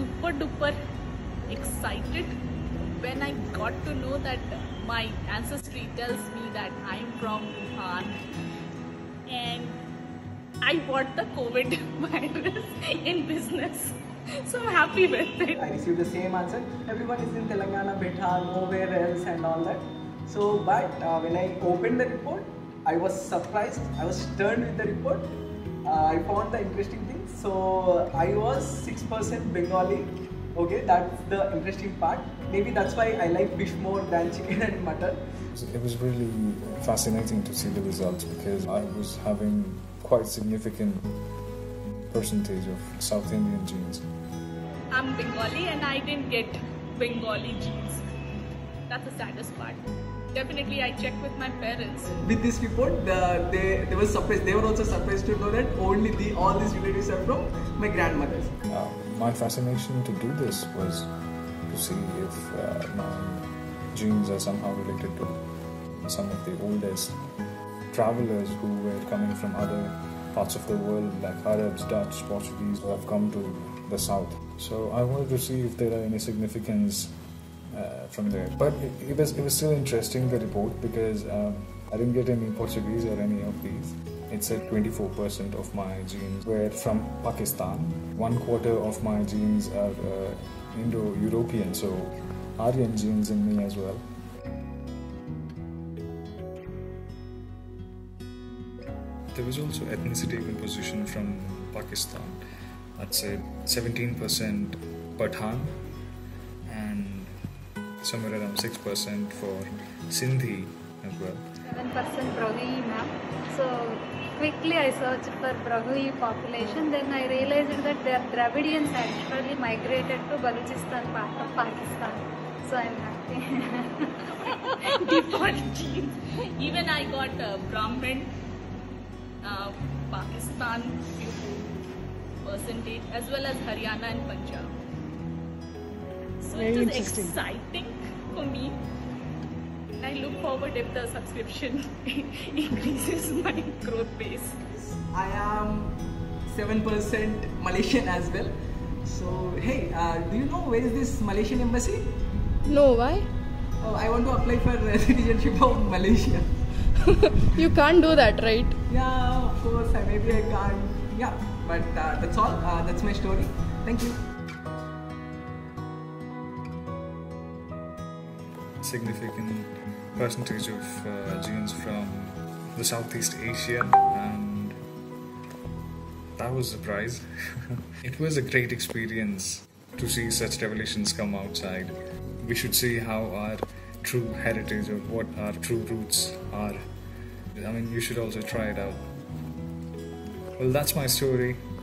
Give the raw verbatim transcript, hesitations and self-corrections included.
super duper excited when I got to know that my ancestry tells me that I'm from Wuhan and I bought the COVID virus in business. So I'm happy with it. I received the same answer. Everyone is in Telangana, Bihar, nowhere else and all that. So but uh, when I opened the report, I was surprised. I was stunned with the report. Uh, I found the interesting thing. So I was six percent Bengali. Okay, that's the interesting part. Maybe that's why I like fish more than chicken and mutton. It was really fascinating to see the results because I was having quite significant percentage of South Indian genes. I'm Bengali and I didn't get Bengali genes. That's the saddest part. Definitely I checked with my parents. With this report, the, they, they were surprised. They were also surprised to know that only the, all these relatives are from my grandmothers. Uh, my fascination to do this was to see if uh, my genes are somehow related to some of the oldest travelers who were coming from other parts of the world, like Arabs, Dutch, Portuguese, who have come to the south. So I wanted to see if there are any significance Uh, from there, but it, it was it was still interesting, the report, because um, I didn't get any Portuguese or any of these. It said twenty-four percent of my genes were from Pakistan. One quarter of my genes are uh, Indo-European, so Aryan genes in me as well. There was also ethnicity composition from Pakistan. That said seventeen percent Pathan and somewhere around six percent for Sindhi as well. seven percent Brahui, ma'am. So quickly I searched for Brahui population, then I realized that their Dravidians actually migrated to Balochistan part of Pakistan. So I'm happy. Default genes. Even I got uh, Brahmin, uh, Pakistan percentage, as well as Haryana and Punjab. So it is exciting for me. I look forward if the subscription increases my growth base. I am seven percent Malaysian as well. So hey, uh, do you know where is this Malaysian embassy? No, why? Oh, I want to apply for citizenship of Malaysia. You can't do that, right? Yeah, of course. Maybe I can't. Yeah, but uh, that's all. Uh, that's my story. Thank you. Significant percentage of uh, genes from the Southeast Asia, and that was a surprise. It was a great experience to see such revelations come outside. We should see how our true heritage or what our true roots are. I mean, you should also try it out. Well, that's my story.